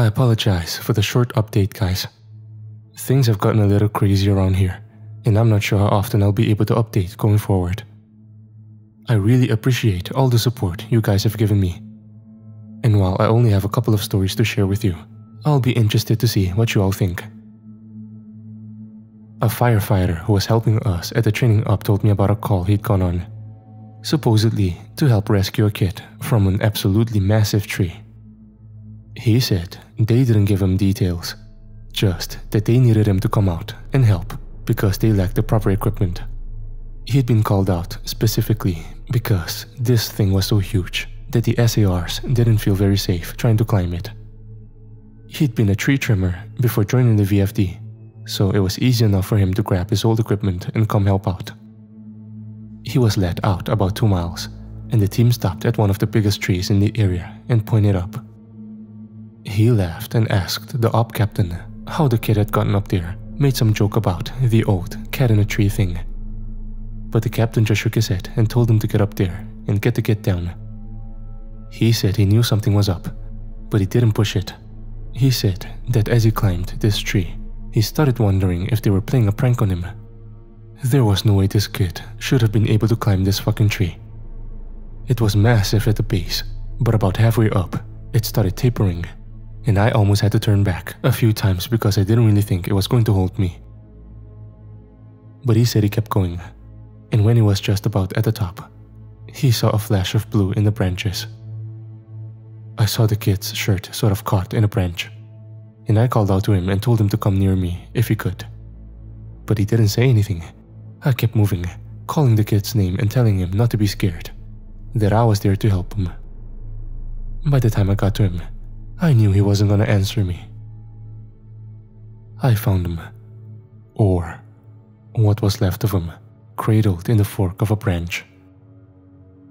I apologize for the short update, guys. Things have gotten a little crazy around here, and I'm not sure how often I'll be able to update going forward. I really appreciate all the support you guys have given me. And while I only have a couple of stories to share with you, I'll be interested to see what you all think. A firefighter who was helping us at the training up told me about a call he'd gone on, supposedly to help rescue a kid from an absolutely massive tree. He said they didn't give him details, just that they needed him to come out and help because they lacked the proper equipment. He'd been called out specifically because this thing was so huge that the SARs didn't feel very safe trying to climb it. He'd been a tree trimmer before joining the VFD, so it was easy enough for him to grab his old equipment and come help out. He was led out about 2 miles, and the team stopped at one of the biggest trees in the area and pointed up. He laughed and asked the op captain how the kid had gotten up there, made some joke about the old cat-in-a-tree thing. But the captain just shook his head and told him to get up there and get the kid down. He said he knew something was up, but he didn't push it. He said that as he climbed this tree, he started wondering if they were playing a prank on him. There was no way this kid should have been able to climb this fucking tree. It was massive at the base, but about halfway up, it started tapering, and I almost had to turn back a few times because I didn't really think it was going to hold me. But he said he kept going, and when he was just about at the top, he saw a flash of blue in the branches. I saw the kid's shirt sort of caught in a branch, and I called out to him and told him to come near me if he could. But he didn't say anything. I kept moving, calling the kid's name and telling him not to be scared, that I was there to help him. By the time I got to him, I knew he wasn't gonna answer me. I found him, or what was left of him, cradled in the fork of a branch.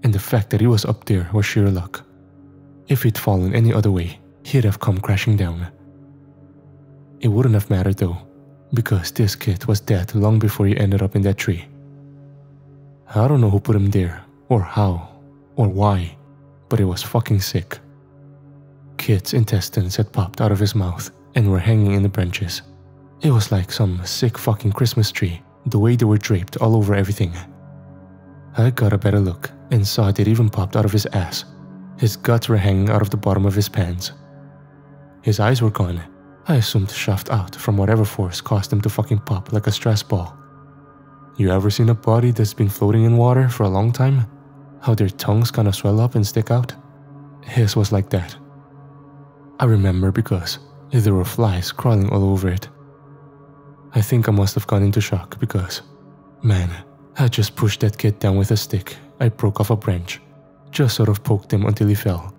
And the fact that he was up there was sheer luck. If he'd fallen any other way, he'd have come crashing down. It wouldn't have mattered though, because this kid was dead long before he ended up in that tree. I don't know who put him there, or how, or why, but it was fucking sick. Kid's intestines had popped out of his mouth and were hanging in the branches. It was like some sick fucking Christmas tree, the way they were draped all over everything. I got a better look and saw it even popped out of his ass. His guts were hanging out of the bottom of his pants. His eyes were gone. I assumed shoved out from whatever force caused him to fucking pop like a stress ball. You ever seen a body that's been floating in water for a long time? How their tongues kind of swell up and stick out? His was like that. I remember because there were flies crawling all over it. I think I must have gone into shock because, man, I just pushed that kid down with a stick. I broke off a branch. Just sort of poked him until he fell.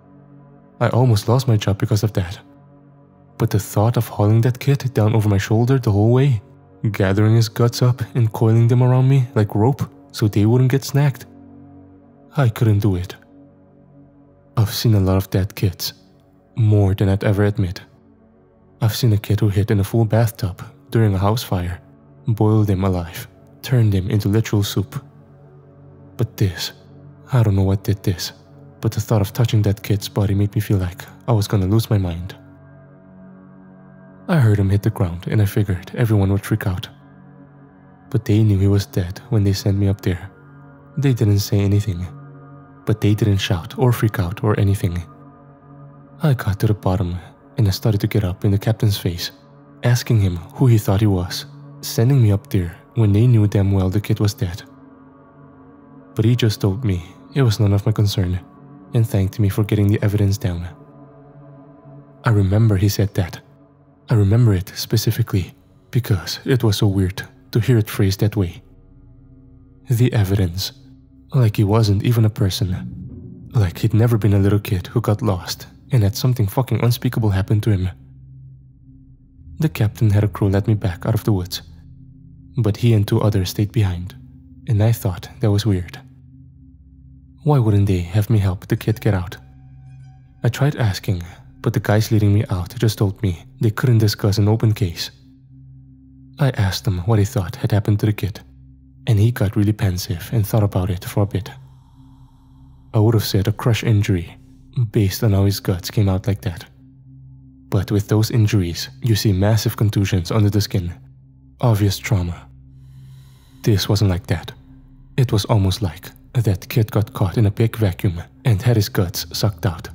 I almost lost my job because of that. But the thought of hauling that kid down over my shoulder the whole way, gathering his guts up and coiling them around me like rope so they wouldn't get snagged, I couldn't do it. I've seen a lot of dead kids, more than I'd ever admit. I've seen a kid who hid in a full bathtub during a house fire, boiled him alive, turned him into literal soup. But this, I don't know what did this, but the thought of touching that kid's body made me feel like I was gonna lose my mind. I heard him hit the ground and I figured everyone would freak out. But they knew he was dead when they sent me up there. They didn't say anything, but they didn't shout or freak out or anything. I got to the bottom and I started to get up in the captain's face, asking him who he thought he was, sending me up there when they knew damn well the kid was dead. But he just told me it was none of my concern and thanked me for getting the evidence down. I remember he said that. I remember it specifically because it was so weird to hear it phrased that way. The evidence. Like he wasn't even a person. Like he'd never been a little kid who got lost and had something fucking unspeakable happen to him. The captain had a crew let me back out of the woods, but he and 2 others stayed behind, and I thought that was weird. Why wouldn't they have me help the kid get out? I tried asking, but the guys leading me out just told me they couldn't discuss an open case. I asked them what he thought had happened to the kid, and he got really pensive and thought about it for a bit. I would have said a crush injury, based on how his guts came out like that. But with those injuries, you see massive contusions under the skin, obvious trauma. This wasn't like that. It was almost like that kid got caught in a big vacuum and had his guts sucked out.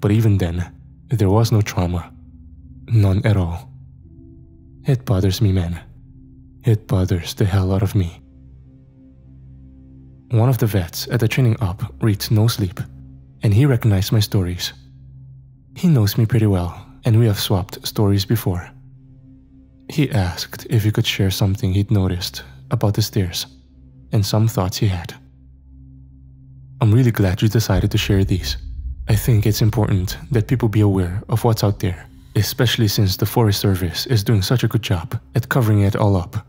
But even then, there was no trauma. None at all. It bothers me, man. It bothers the hell out of me. One of the vets at the training op reads Nosleep, and he recognized my stories. He knows me pretty well, and we have swapped stories before. He asked if he could share something he'd noticed about the stairs, and some thoughts he had. I'm really glad you decided to share these. I think it's important that people be aware of what's out there, especially since the Forest Service is doing such a good job at covering it all up.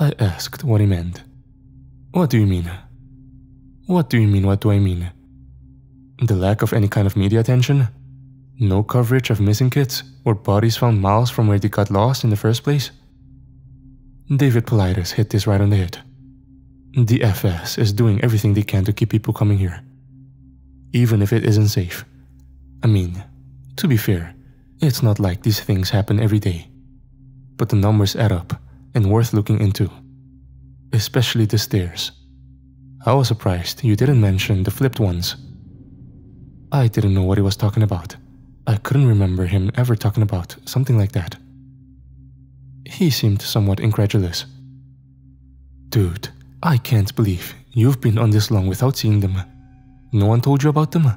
I asked what he meant. What do you mean? What do you mean, what do I mean? The lack of any kind of media attention? No coverage of missing kids or bodies found miles from where they got lost in the first place? David Politis hit this right on the head. The FS is doing everything they can to keep people coming here, even if it isn't safe. I mean, to be fair, it's not like these things happen every day, but the numbers add up and worth looking into, especially the stairs. I was surprised you didn't mention the flipped ones. I didn't know what he was talking about. I couldn't remember him ever talking about something like that. He seemed somewhat incredulous. Dude, I can't believe you've been on this long without seeing them. No one told you about them?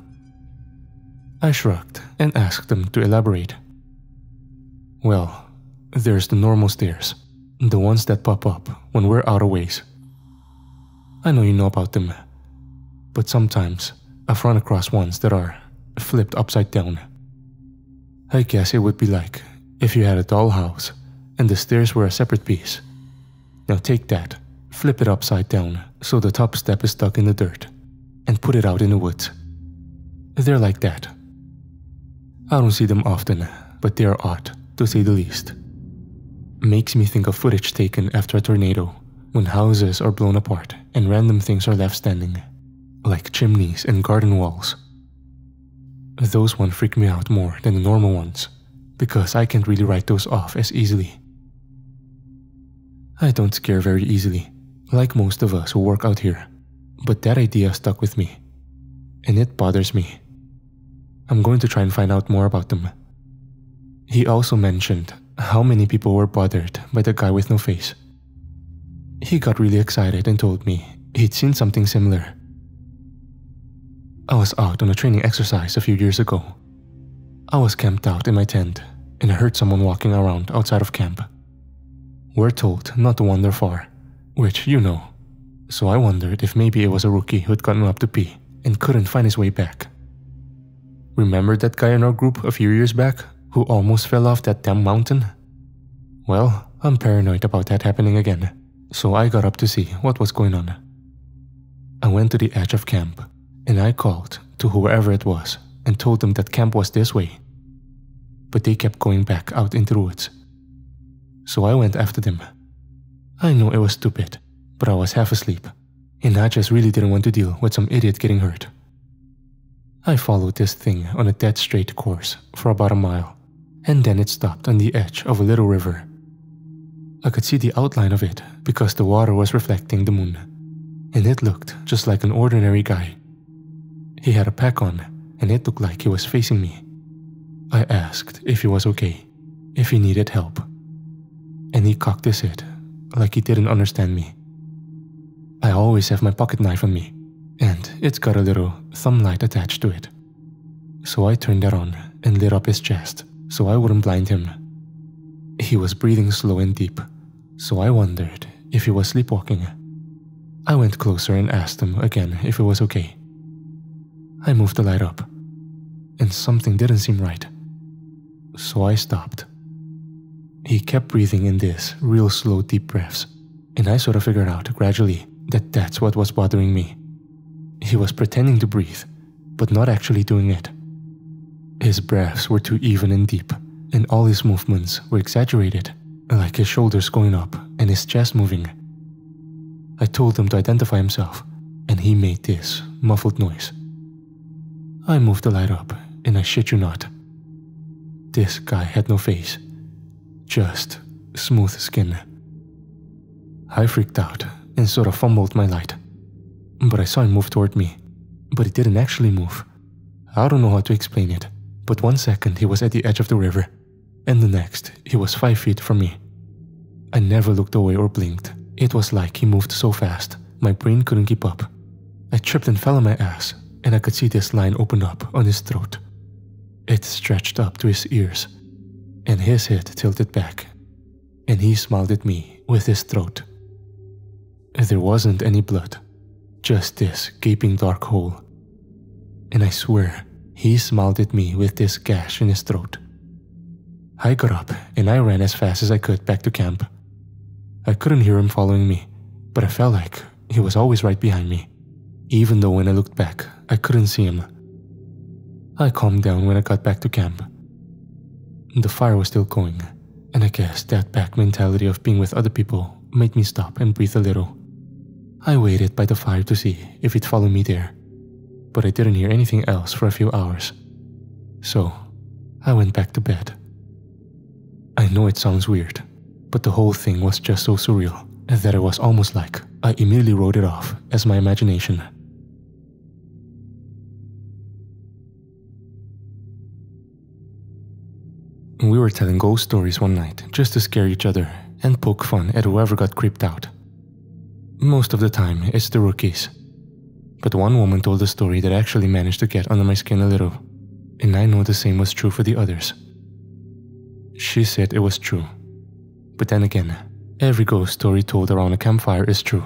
I shrugged and asked them to elaborate. Well, there's the normal stairs, the ones that pop up when we're out of ways. I know you know about them, but sometimes I've run across ones that are flipped upside down. I guess it would be like if you had a dollhouse and the stairs were a separate piece. Now take that, flip it upside down so the top step is stuck in the dirt, and put it out in the woods. They're like that. I don't see them often, but they are odd, to say the least. Makes me think of footage taken after a tornado, when houses are blown apart and random things are left standing, like chimneys and garden walls. Those ones freak me out more than the normal ones, because I can't really write those off as easily. I don't scare very easily, like most of us who work out here, but that idea stuck with me, and it bothers me. I'm going to try and find out more about them. He also mentioned how many people were bothered by the guy with no face. He got really excited and told me he'd seen something similar. I was out on a training exercise a few years ago. I was camped out in my tent, and I heard someone walking around outside of camp. We're told not to wander far, which you know, so I wondered if maybe it was a rookie who'd gotten up to pee and couldn't find his way back. Remember that guy in our group a few years back who almost fell off that damn mountain? Well, I'm paranoid about that happening again, so I got up to see what was going on. I went to the edge of camp, and I called to whoever it was and told them that camp was this way. But they kept going back out into the woods, so I went after them. I know it was stupid, but I was half asleep, and I just really didn't want to deal with some idiot getting hurt. I followed this thing on a dead straight course for about a mile, and then it stopped on the edge of a little river. I could see the outline of it because the water was reflecting the moon, and it looked just like an ordinary guy. He had a pack on, and it looked like he was facing me. I asked if he was okay, if he needed help, and he cocked his head like he didn't understand me. I always have my pocket knife on me, and it's got a little thumb light attached to it. So I turned that on and lit up his chest so I wouldn't blind him. He was breathing slow and deep, so I wondered if he was sleepwalking. I went closer and asked him again if it was okay. I moved the light up, and something didn't seem right, so I stopped. He kept breathing in this real slow deep breaths, and I sort of figured out gradually that that's what was bothering me. He was pretending to breathe, but not actually doing it. His breaths were too even and deep, and all his movements were exaggerated, like his shoulders going up and his chest moving. I told him to identify himself, and he made this muffled noise. I moved the light up, and I shit you not, This guy had no face, just smooth skin. I freaked out and sort of fumbled my light, but I saw him move toward me, but he didn't actually move. I don't know how to explain it, but 1 second he was at the edge of the river, and the next he was 5 feet from me. I never looked away or blinked. It was like he moved so fast, my brain couldn't keep up. I tripped and fell on my ass, and I could see this line open up on his throat. It stretched up to his ears, and his head tilted back, and he smiled at me with his throat. There wasn't any blood, just this gaping dark hole. And I swear, he smiled at me with this gash in his throat. I got up, and I ran as fast as I could back to camp. I couldn't hear him following me, but I felt like he was always right behind me, even though when I looked back, I couldn't see him. I calmed down when I got back to camp. The fire was still going, and I guess that back mentality of being with other people made me stop and breathe a little. I waited by the fire to see if he'd follow me there, but I didn't hear anything else for a few hours. So, I went back to bed. I know it sounds weird, but the whole thing was just so surreal that it was almost like I immediately wrote it off as my imagination. We were telling ghost stories one night just to scare each other and poke fun at whoever got creeped out. Most of the time, it's the rookies. But one woman told a story that actually managed to get under my skin a little, and I know the same was true for the others. She said it was true. But then again, every ghost story told around a campfire is true.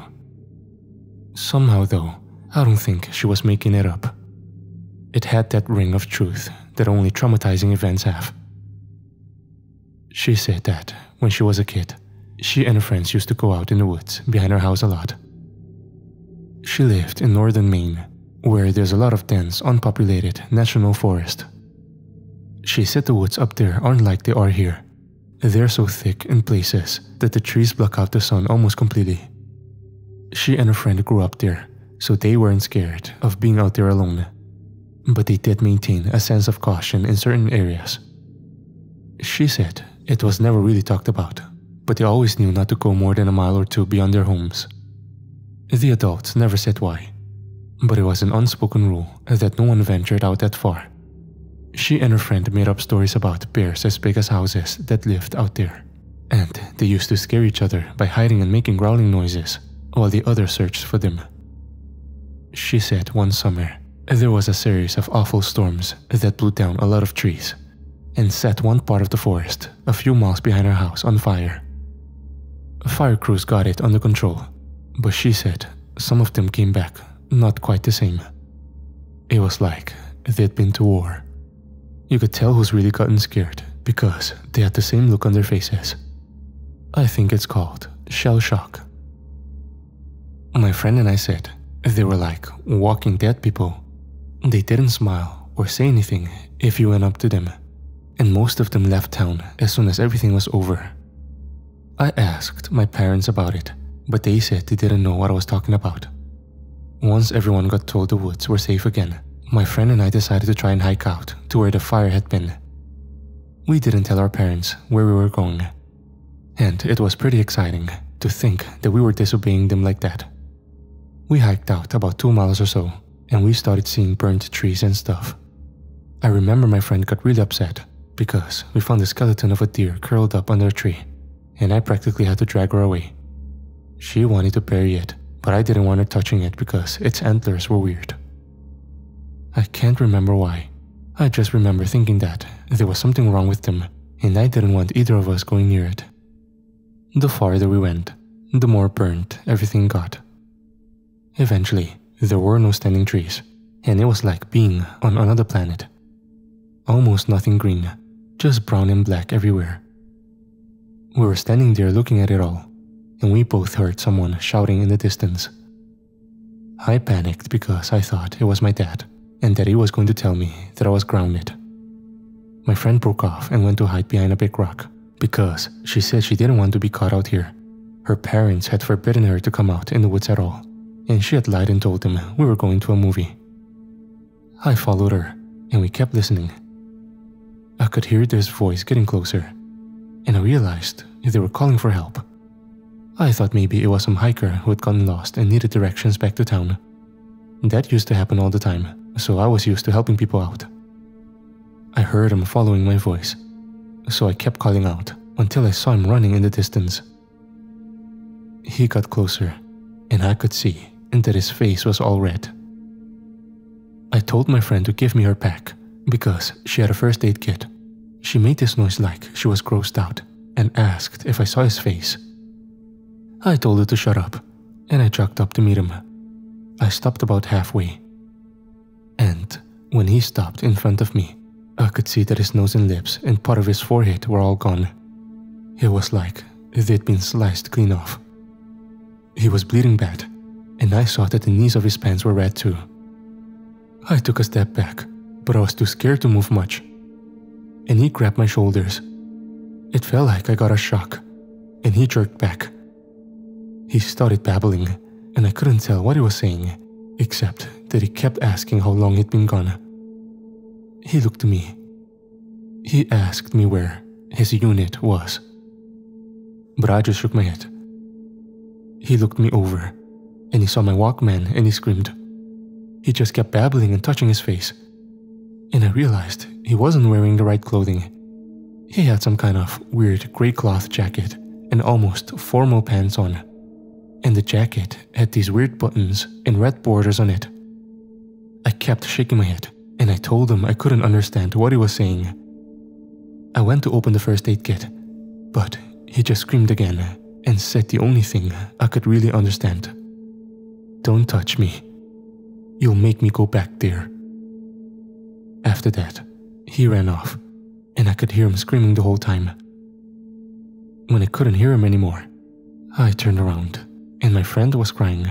Somehow though, I don't think she was making it up. It had that ring of truth that only traumatizing events have. She said that when she was a kid, she and her friends used to go out in the woods behind her house a lot. She lived in northern Maine, where there's a lot of dense, unpopulated national forest. She said the woods up there aren't like they are here. They're so thick in places that the trees block out the sun almost completely. She and her friend grew up there, so they weren't scared of being out there alone. But they did maintain a sense of caution in certain areas. She said it was never really talked about, but they always knew not to go more than a mile or two beyond their homes. The adults never said why, but it was an unspoken rule that no one ventured out that far. She and her friend made up stories about bears as big as houses that lived out there, and they used to scare each other by hiding and making growling noises while the others searched for them. She said one summer there was a series of awful storms that blew down a lot of trees and set one part of the forest a few miles behind her house on fire. Fire crews got it under control, but she said some of them came back not quite the same. It was like they'd been to war. You could tell who's really gotten scared because they had the same look on their faces. I think it's called shell shock. My friend and I said they were like walking dead people. They didn't smile or say anything if you went up to them, and most of them left town as soon as everything was over. I asked my parents about it, but they said they didn't know what I was talking about. Once everyone got told the woods were safe again, my friend and I decided to try and hike out to where the fire had been. We didn't tell our parents where we were going, and it was pretty exciting to think that we were disobeying them like that. We hiked out about 2 miles or so, and we started seeing burnt trees and stuff. I remember my friend got really upset because we found the skeleton of a deer curled up under a tree, and I practically had to drag her away. She wanted to bury it, but I didn't want her touching it because its antlers were weird. I can't remember why. I just remember thinking that there was something wrong with them, and I didn't want either of us going near it. The farther we went, the more burnt everything got. Eventually, there were no standing trees, and it was like being on another planet. Almost nothing green, just brown and black everywhere. We were standing there looking at it all, and we both heard someone shouting in the distance. I panicked because I thought it was my dad, and that he was going to tell me that I was grounded. My friend broke off and went to hide behind a big rock because she said she didn't want to be caught out here. Her parents had forbidden her to come out in the woods at all, and she had lied and told them we were going to a movie. I followed her, and we kept listening. I could hear this voice getting closer, and I realized they were calling for help. I thought maybe it was some hiker who had gotten lost and needed directions back to town. That used to happen all the time, so I was used to helping people out. I heard him following my voice, so I kept calling out until I saw him running in the distance. He got closer, and I could see that his face was all red. I told my friend to give me her pack because she had a first aid kit. She made this noise like she was grossed out and asked if I saw his face. I told her to shut up, and I jogged up to meet him. I stopped about halfway, and when he stopped in front of me, I could see that his nose and lips and part of his forehead were all gone. It was like they'd been sliced clean off. He was bleeding bad, and I saw that the knees of his pants were red too. I took a step back, but I was too scared to move much, and he grabbed my shoulders. It felt like I got a shock, and he jerked back. He started babbling, and I couldn't tell what he was saying, except that he kept asking how long he'd been gone. He looked to me. He asked me where his unit was, but I just shook my head. He looked me over, and he saw my Walkman, and he screamed. He just kept babbling and touching his face, and I realized he wasn't wearing the right clothing. He had some kind of weird grey cloth jacket and almost formal pants on, and the jacket had these weird buttons and red borders on it. I kept shaking my head, and I told him I couldn't understand what he was saying. I went to open the first aid kit, but he just screamed again and said the only thing I could really understand: "Don't touch me. You'll make me go back there." After that, he ran off, and I could hear him screaming the whole time. When I couldn't hear him anymore, I turned around, and my friend was crying.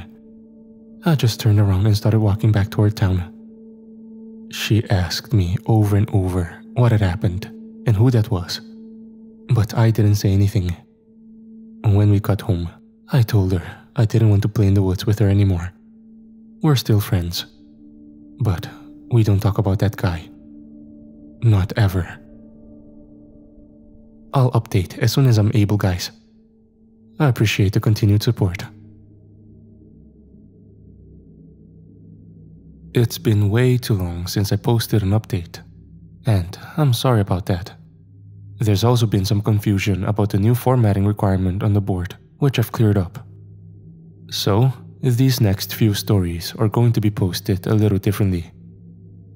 I just turned around and started walking back toward town. She asked me over and over what had happened and who that was, but I didn't say anything. When we got home, I told her I didn't want to play in the woods with her anymore. We're still friends, but we don't talk about that guy. Not ever. I'll update as soon as I'm able, guys. I appreciate the continued support. It's been way too long since I posted an update, and I'm sorry about that. There's also been some confusion about the new formatting requirement on the board, which I've cleared up. So, these next few stories are going to be posted a little differently.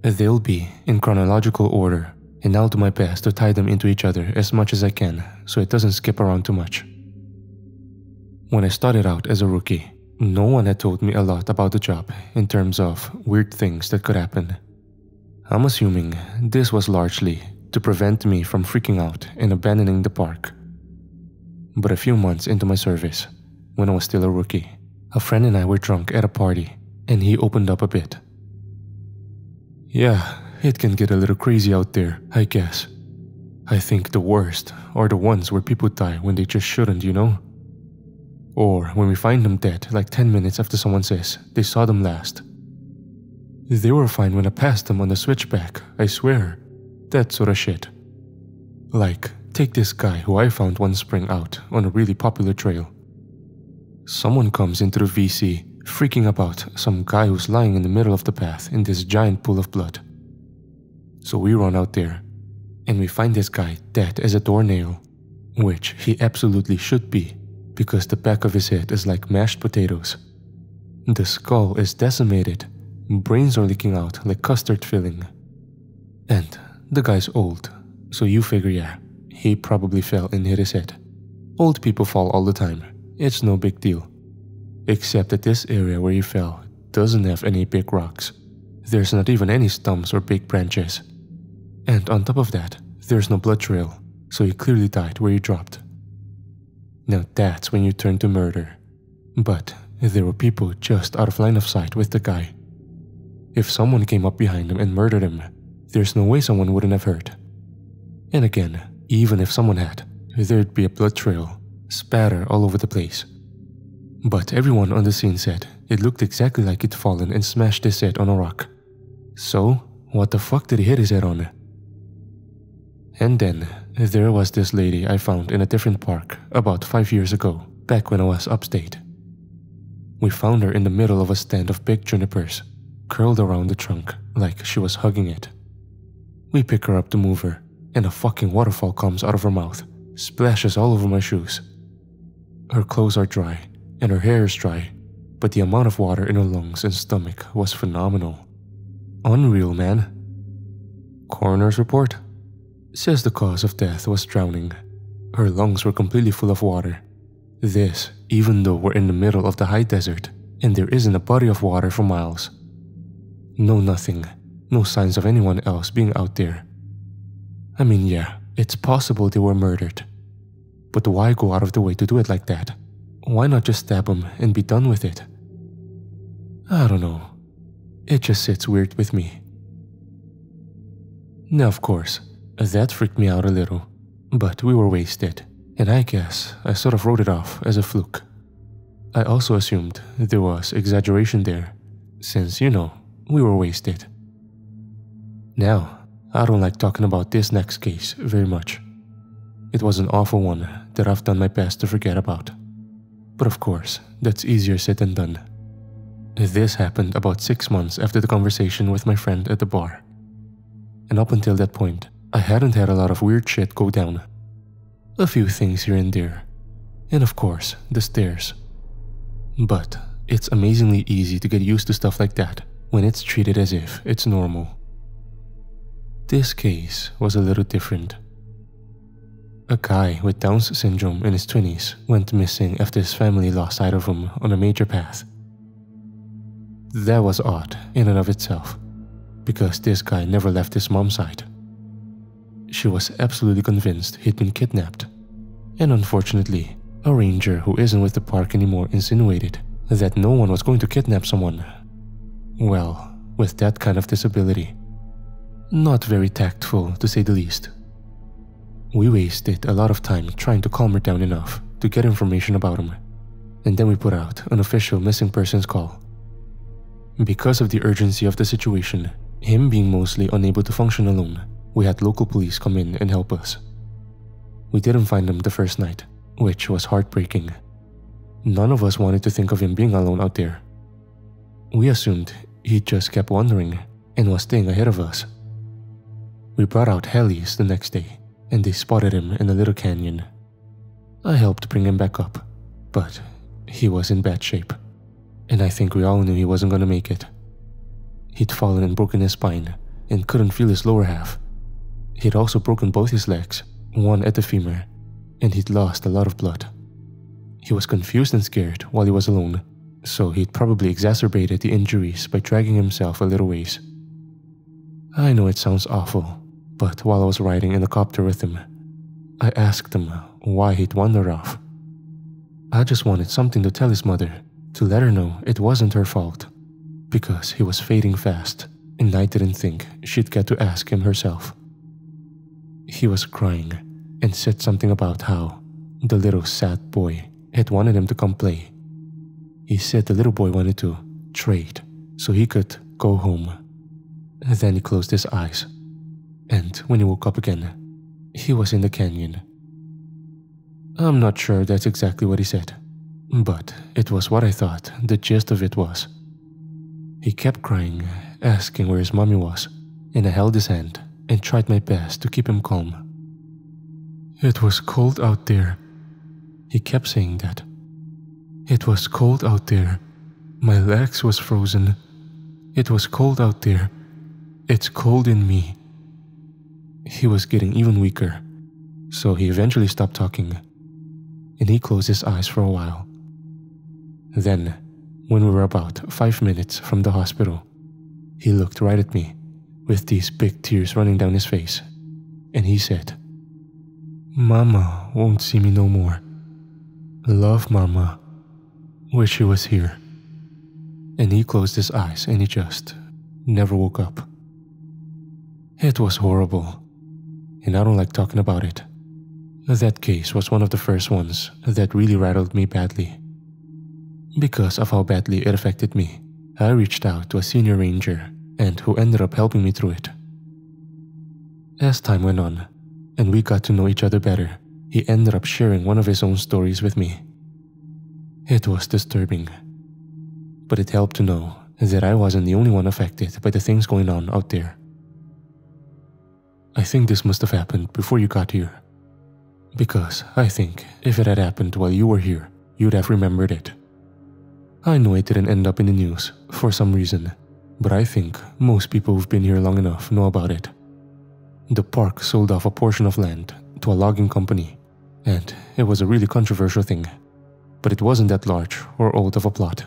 They'll be in chronological order, and I'll do my best to tie them into each other as much as I can so it doesn't skip around too much. When I started out as a rookie, no one had told me a lot about the job in terms of weird things that could happen. I'm assuming this was largely to prevent me from freaking out and abandoning the park. But a few months into my service, when I was still a rookie, a friend and I were drunk at a party, and he opened up a bit. "Yeah, it can get a little crazy out there, I guess. I think the worst are the ones where people die when they just shouldn't, you know? Or when we find them dead like 10 minutes after someone says they saw them last. They were fine when I passed them on the switchback, I swear. That sort of shit. Like, take this guy who I found one spring out on a really popular trail. Someone comes into the VC freaking about some guy who's lying in the middle of the path in this giant pool of blood. So we run out there, and we find this guy dead as a doornail, which he absolutely should be, because the back of his head is like mashed potatoes. The skull is decimated, brains are leaking out like custard filling. And the guy's old, so you figure, yeah, he probably fell and hit his head. Old people fall all the time. It's no big deal. Except that this area where he fell doesn't have any big rocks. There's not even any stumps or big branches. And on top of that, there's no blood trail, so he clearly died where he dropped. Now that's when you turn to murder. But there were people just out of line of sight with the guy. If someone came up behind him and murdered him, there's no way someone wouldn't have heard. And again, even if someone had, there'd be a blood trail, spatter all over the place. But everyone on the scene said it looked exactly like he'd fallen and smashed his head on a rock. So, what the fuck did he hit his head on? And then, there was this lady I found in a different park about 5 years ago, back when I was upstate. We found her in the middle of a stand of big junipers, curled around the trunk like she was hugging it. We pick her up to move her, and a fucking waterfall comes out of her mouth, splashes all over my shoes. Her clothes are dry, and her hair is dry, but the amount of water in her lungs and stomach was phenomenal. Unreal, man. Coroner's report says the cause of death was drowning. Her lungs were completely full of water. This, even though we're in the middle of the high desert, and there isn't a body of water for miles. No nothing, no signs of anyone else being out there. I mean, yeah, it's possible they were murdered. But why go out of the way to do it like that? Why not just stab them and be done with it? I don't know. It just sits weird with me. Now, of course, that freaked me out a little, but we were wasted, and I guess I sort of wrote it off as a fluke. I also assumed there was exaggeration there, since, you know, we were wasted. Now, I don't like talking about this next case very much. It was an awful one that I've done my best to forget about. But of course, that's easier said than done. This happened about 6 months after the conversation with my friend at the bar. And up until that point, I hadn't had a lot of weird shit go down. A few things here and there. And of course, the stairs. But it's amazingly easy to get used to stuff like that when it's treated as if it's normal. This case was a little different. A guy with Down's syndrome in his 20s went missing after his family lost sight of him on a major path. That was odd in and of itself, because this guy never left his mom's side. She was absolutely convinced he'd been kidnapped, and unfortunately, a ranger who isn't with the park anymore insinuated that no one was going to kidnap someone. Well, with that kind of disability. Not very tactful, to say the least. We wasted a lot of time trying to calm her down enough to get information about him, and then we put out an official missing persons call. Because of the urgency of the situation, him being mostly unable to function alone, we had local police come in and help us. We didn't find him the first night, which was heartbreaking. None of us wanted to think of him being alone out there. We assumed he just kept wandering and was staying ahead of us. We brought out helis the next day, and they spotted him in a little canyon. I helped bring him back up, but he was in bad shape, and I think we all knew he wasn't going to make it. He'd fallen and broken his spine, and couldn't feel his lower half. He'd also broken both his legs, one at the femur, and he'd lost a lot of blood. He was confused and scared while he was alone, so he'd probably exacerbated the injuries by dragging himself a little ways. I know it sounds awful, but while I was riding in the copter with him, I asked him why he'd wandered off. I just wanted something to tell his mother, to let her know it wasn't her fault, because he was fading fast, and I didn't think she'd get to ask him herself. He was crying, and said something about how the little sad boy had wanted him to come play. He said the little boy wanted to trade so he could go home. Then he closed his eyes. And when he woke up again, he was in the canyon. I'm not sure that's exactly what he said, but it was what I thought the gist of it was. He kept crying, asking where his mommy was, and I held his hand and tried my best to keep him calm. It was cold out there. He kept saying that. It was cold out there. My legs was frozen. It was cold out there. It's cold in me. He was getting even weaker, so he eventually stopped talking, and he closed his eyes for a while. Then, when we were about 5 minutes from the hospital, he looked right at me, with these big tears running down his face, and he said, "Mama won't see me no more. Love Mama. Wish she was here." And he closed his eyes and he just never woke up. It was horrible. And I don't like talking about it. That case was one of the first ones that really rattled me badly. Because of how badly it affected me, I reached out to a senior ranger, and who ended up helping me through it. As time went on, and we got to know each other better. He ended up sharing one of his own stories with me. It was disturbing, but it helped to know that I wasn't the only one affected by the things going on out there. I think this must have happened before you got here, because I think if it had happened while you were here, you'd have remembered it. I know it didn't end up in the news for some reason, but I think most people who've been here long enough know about it. The park sold off a portion of land to a logging company, and it was a really controversial thing, but it wasn't that large or old of a plot,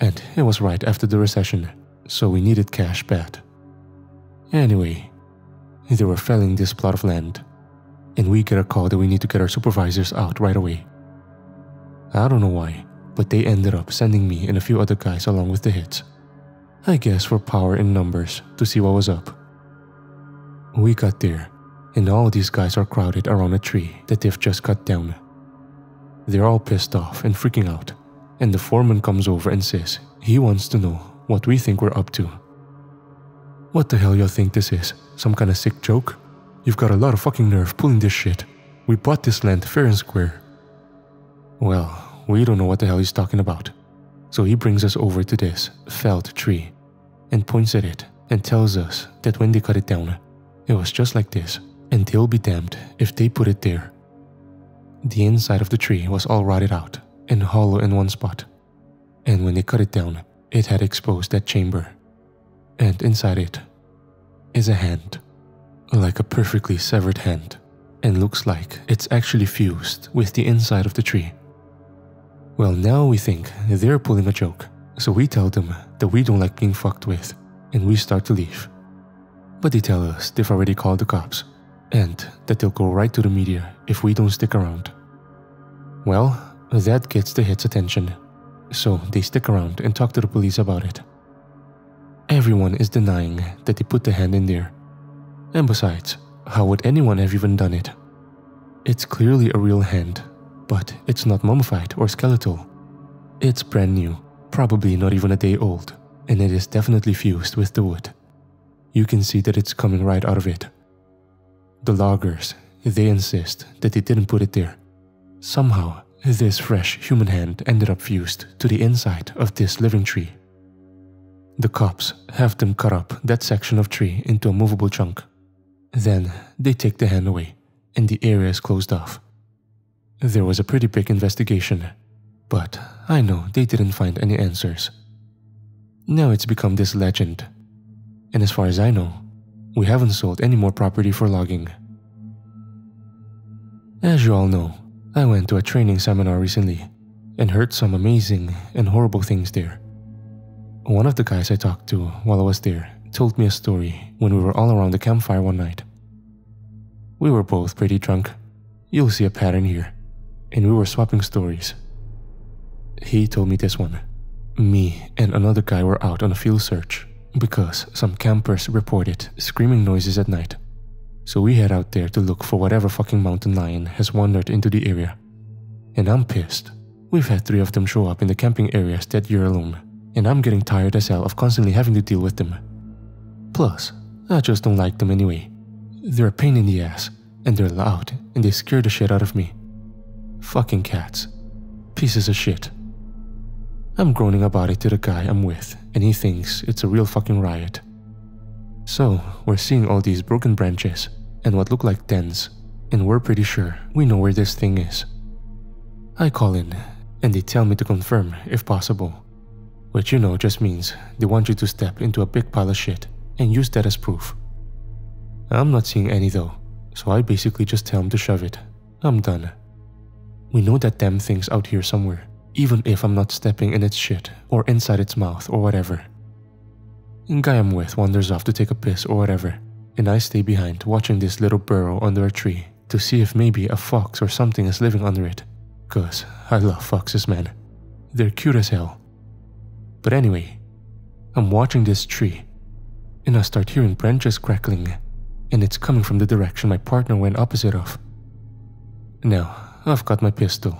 and it was right after the recession, so we needed cash bad. Anyway, they were felling this plot of land, and we get a call that we need to get our supervisors out right away. I don't know why, but they ended up sending me and a few other guys along with the hits. I guess for power in numbers to see what was up. We got there, and all these guys are crowded around a tree that they've just cut down. They're all pissed off and freaking out, and the foreman comes over and says he wants to know what we think we're up to. What the hell you think this is? Some kind of sick joke? You've got a lot of fucking nerve pulling this shit. We bought this land fair and square. Well, we don't know what the hell he's talking about. So he brings us over to this felled tree and points at it and tells us that when they cut it down, it was just like this, and they'll be damned if they put it there. The inside of the tree was all rotted out and hollow in one spot, and when they cut it down, it had exposed that chamber, and inside it is a hand, like a perfectly severed hand, and looks like it's actually fused with the inside of the tree. Well, now we think they're pulling a joke, so we tell them that we don't like being fucked with, and we start to leave. But they tell us they've already called the cops, and that they'll go right to the media if we don't stick around. Well, that gets the hits' attention, so they stick around and talk to the police about it. Everyone is denying that they put the hand in there, and besides, how would anyone have even done it? It's clearly a real hand, but it's not mummified or skeletal. It's brand new, probably not even a day old, and it is definitely fused with the wood. You can see that it's coming right out of it. The loggers, they insist that they didn't put it there. Somehow, this fresh human hand ended up fused to the inside of this living tree. The cops have them cut up that section of tree into a movable chunk. Then they take the hand away, and the area is closed off. There was a pretty big investigation, but I know they didn't find any answers. Now it's become this legend, and as far as I know, we haven't sold any more property for logging. As you all know, I went to a training seminar recently and heard some amazing and horrible things there. One of the guys I talked to while I was there told me a story when we were all around the campfire one night. We were both pretty drunk. You'll see a pattern here. And we were swapping stories. He told me this one. Me and another guy were out on a field search because some campers reported screaming noises at night. So we head out there to look for whatever fucking mountain lion has wandered into the area. And I'm pissed. We've had 3 of them show up in the camping areas that year alone, and I'm getting tired as hell of constantly having to deal with them. Plus, I just don't like them anyway. They're a pain in the ass, and they're loud, and they scare the shit out of me. Fucking cats. Pieces of shit. I'm groaning about it to the guy I'm with, and he thinks it's a real fucking riot. So, we're seeing all these broken branches, and what look like dens, and we're pretty sure we know where this thing is. I call in, and they tell me to confirm if possible, which you know just means they want you to step into a big pile of shit and use that as proof. I'm not seeing any though, so I basically just tell him to shove it. I'm done. We know that damn thing's out here somewhere, even if I'm not stepping in its shit or inside its mouth or whatever. The guy I'm with wanders off to take a piss or whatever, and I stay behind watching this little burrow under a tree to see if maybe a fox or something is living under it, cause I love foxes, man. They're cute as hell. But anyway, I'm watching this tree, and I start hearing branches crackling, and it's coming from the direction my partner went opposite of. Now, I've got my pistol,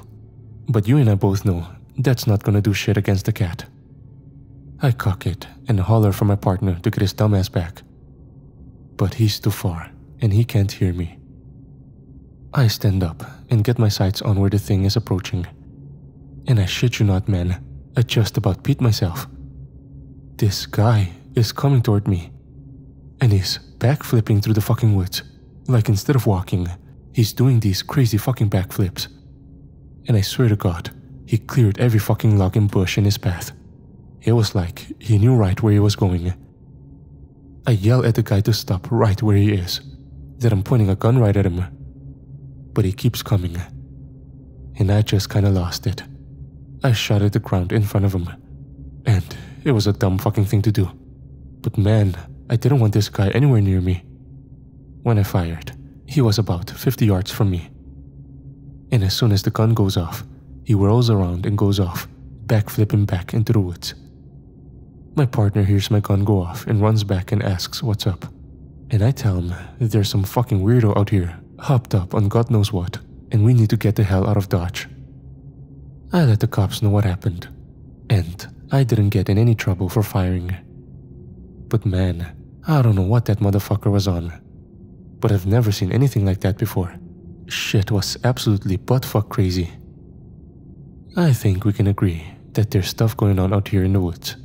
but you and I both know that's not gonna do shit against the cat. I cock it and holler for my partner to get his dumbass back, but he's too far and he can't hear me. I stand up and get my sights on where the thing is approaching. And I shit you not, man, I just about peed myself. This guy is coming toward me. And he's backflipping through the fucking woods. Like instead of walking, he's doing these crazy fucking backflips. And I swear to God, he cleared every fucking log and bush in his path. It was like he knew right where he was going. I yell at the guy to stop right where he is, that I'm pointing a gun right at him. But he keeps coming. And I just kinda lost it. I shot at the ground in front of him. And it was a dumb fucking thing to do. But man, I didn't want this guy anywhere near me. When I fired, he was about 50 yards from me. And as soon as the gun goes off, he whirls around and goes off, backflipping back into the woods. My partner hears my gun go off and runs back and asks what's up. And I tell him that there's some fucking weirdo out here, hopped up on God knows what, and we need to get the hell out of Dodge. I let the cops know what happened, and I didn't get in any trouble for firing. But man, I don't know what that motherfucker was on. But I've never seen anything like that before. Shit was absolutely buttfuck crazy. I think we can agree that there's stuff going on out here in the woods.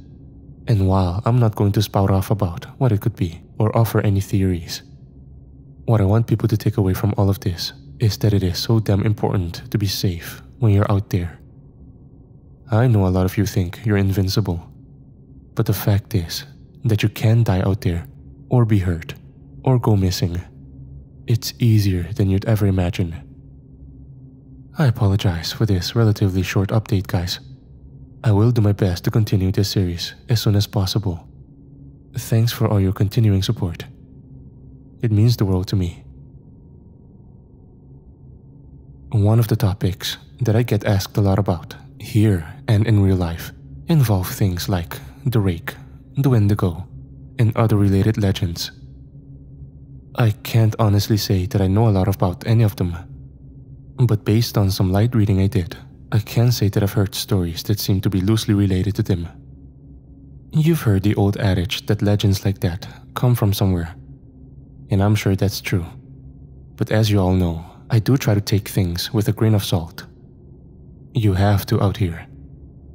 And while I'm not going to spout off about what it could be or offer any theories, what I want people to take away from all of this is that it is so damn important to be safe when you're out there. I know a lot of you think you're invincible, but the fact is that you can die out there, or be hurt, or go missing. It's easier than you'd ever imagine. I apologize for this relatively short update, guys. I will do my best to continue this series as soon as possible. Thanks for all your continuing support. It means the world to me. One of the topics that I get asked a lot about, here and in real life, involve things like the rake, the Wendigo, and other related legends. I can't honestly say that I know a lot about any of them, but based on some light reading I did, I can say that I've heard stories that seem to be loosely related to them. You've heard the old adage that legends like that come from somewhere, and I'm sure that's true. But as you all know, I do try to take things with a grain of salt. You have to out here.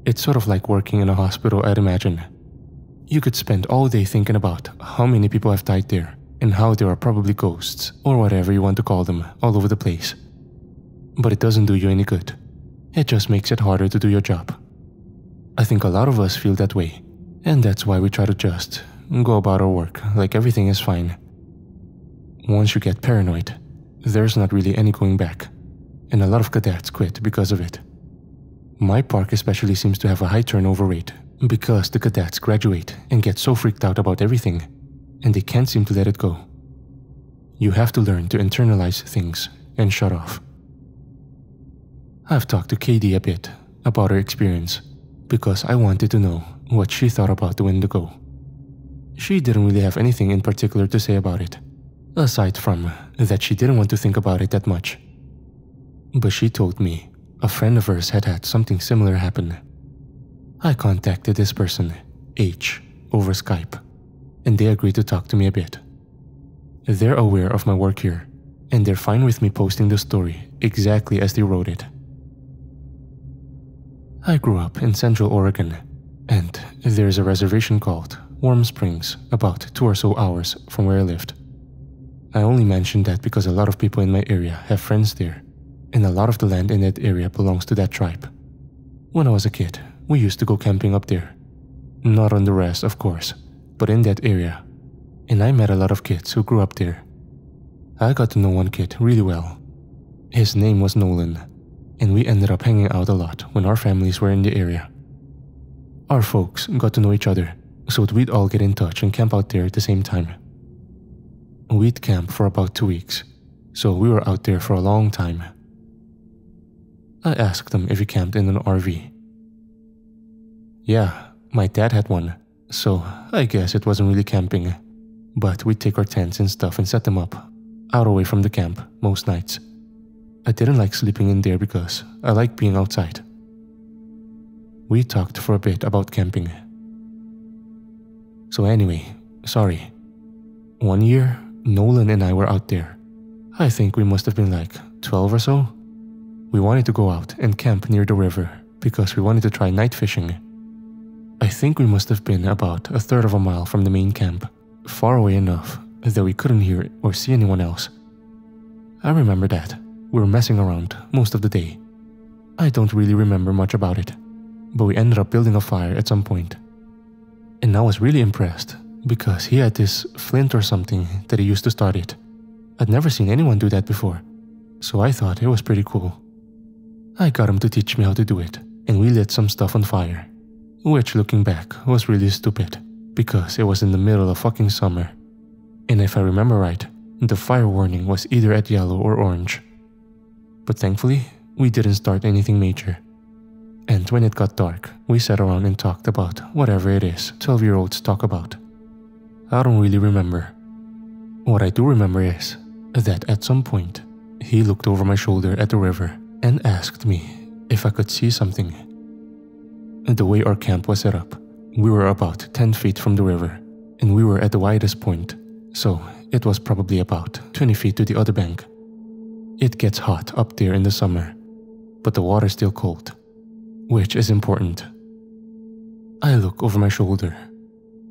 It's sort of like working in a hospital, I'd imagine. You could spend all day thinking about how many people have died there, and how there are probably ghosts, or whatever you want to call them, all over the place. But it doesn't do you any good. It just makes it harder to do your job. I think a lot of us feel that way, and that's why we try to just go about our work like everything is fine. Once you get paranoid, there's not really any going back, and a lot of cadets quit because of it. My park especially seems to have a high turnover rate because the cadets graduate and get so freaked out about everything, and they can't seem to let it go. You have to learn to internalize things and shut off. I've talked to KD a bit about her experience because I wanted to know what she thought about the Wendigo. She didn't really have anything in particular to say about it, aside from that she didn't want to think about it that much. But she told me a friend of hers had had something similar happen. I contacted this person, H, over Skype, and they agreed to talk to me a bit. They're aware of my work here, and they're fine with me posting the story exactly as they wrote it. I grew up in Central Oregon, and there's a reservation called Warm Springs about 2 or so hours from where I lived. I only mention that because a lot of people in my area have friends there, and a lot of the land in that area belongs to that tribe. When I was a kid, we used to go camping up there. Not on the rest, of course, but in that area. And I met a lot of kids who grew up there. I got to know one kid really well. His name was Nolan, and we ended up hanging out a lot when our families were in the area. Our folks got to know each other, so that we'd all get in touch and camp out there at the same time. We'd camp for about 2 weeks, so we were out there for a long time. I asked them if we camped in an RV. Yeah, my dad had one, so I guess it wasn't really camping, but we'd take our tents and stuff and set them up, out away from the camp most nights. I didn't like sleeping in there because I like being outside. We talked for a bit about camping. So anyway, sorry. One year, Nolan and I were out there. I think we must have been like 12 or so. We wanted to go out and camp near the river because we wanted to try night fishing. I think we must have been about 1/3 of a mile from the main camp, far away enough that we couldn't hear or see anyone else. I remember that we were messing around most of the day. I don't really remember much about it, but we ended up building a fire at some point. And I was really impressed because he had this flint or something that he used to start it. I'd never seen anyone do that before, so I thought it was pretty cool. I got him to teach me how to do it, and we lit some stuff on fire, which looking back was really stupid because it was in the middle of fucking summer. And if I remember right, the fire warning was either at yellow or orange. But thankfully, we didn't start anything major. And when it got dark, we sat around and talked about whatever it is 12-year-olds talk about. I don't really remember. What I do remember is that at some point, he looked over my shoulder at the river and asked me if I could see something. The way our camp was set up, we were about 10 feet from the river, and we were at the widest point, so it was probably about 20 feet to the other bank. It gets hot up there in the summer, but the water's still cold, which is important. I look over my shoulder,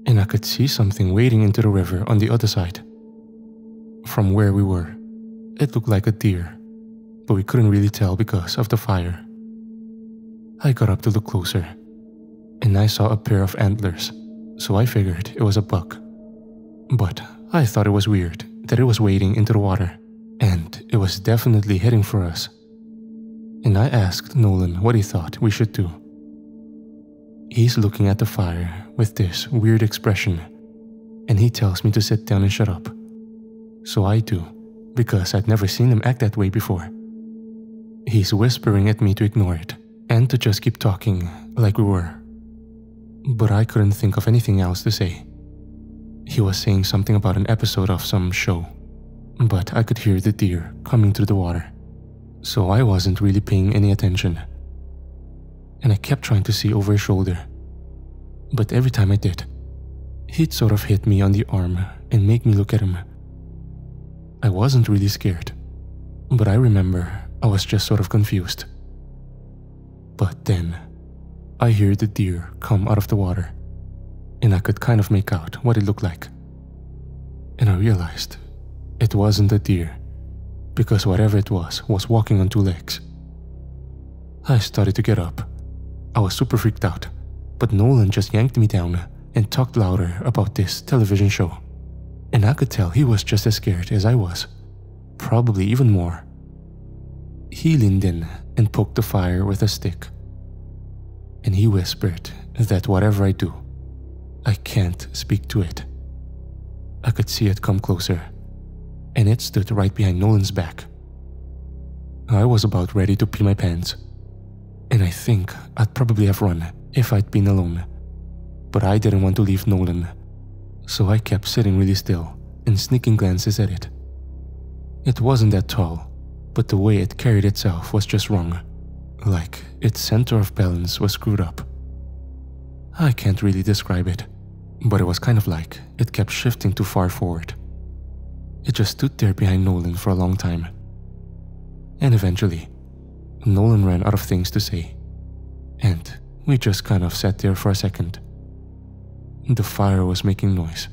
and I could see something wading into the river on the other side. From where we were, it looked like a deer, but we couldn't really tell because of the fire. I got up to look closer, and I saw a pair of antlers, so I figured it was a buck. But I thought it was weird that it was wading into the water, and it was definitely heading for us. And I asked Nolan what he thought we should do. He's looking at the fire with this weird expression, and he tells me to sit down and shut up. So I do, because I'd never seen him act that way before. He's whispering at me to ignore it, and to just keep talking like we were. But I couldn't think of anything else to say. He was saying something about an episode of some show, but I could hear the deer coming through the water, so I wasn't really paying any attention. And I kept trying to see over his shoulder, but every time I did, he'd sort of hit me on the arm and make me look at him. I wasn't really scared, but I remember I was just sort of confused. But then, I hear the deer come out of the water, and I could kind of make out what it looked like. And I realized it wasn't a deer, because whatever it was walking on two legs. I started to get up. I was super freaked out, but Nolan just yanked me down and talked louder about this television show. And I could tell he was just as scared as I was, probably even more. He leaned in and poked the fire with a stick. And he whispered that whatever I do, I can't speak to it. I could see it come closer, and it stood right behind Nolan's back. I was about ready to pee my pants, and I think I'd probably have run if I'd been alone. But I didn't want to leave Nolan, so I kept sitting really still and sneaking glances at it. It wasn't that tall, but the way it carried itself was just wrong, like its center of balance was screwed up. I can't really describe it, but it was kind of like it kept shifting too far forward. It just stood there behind Nolan for a long time. And eventually, Nolan ran out of things to say, and we just kind of sat there for a second. The fire was making noise,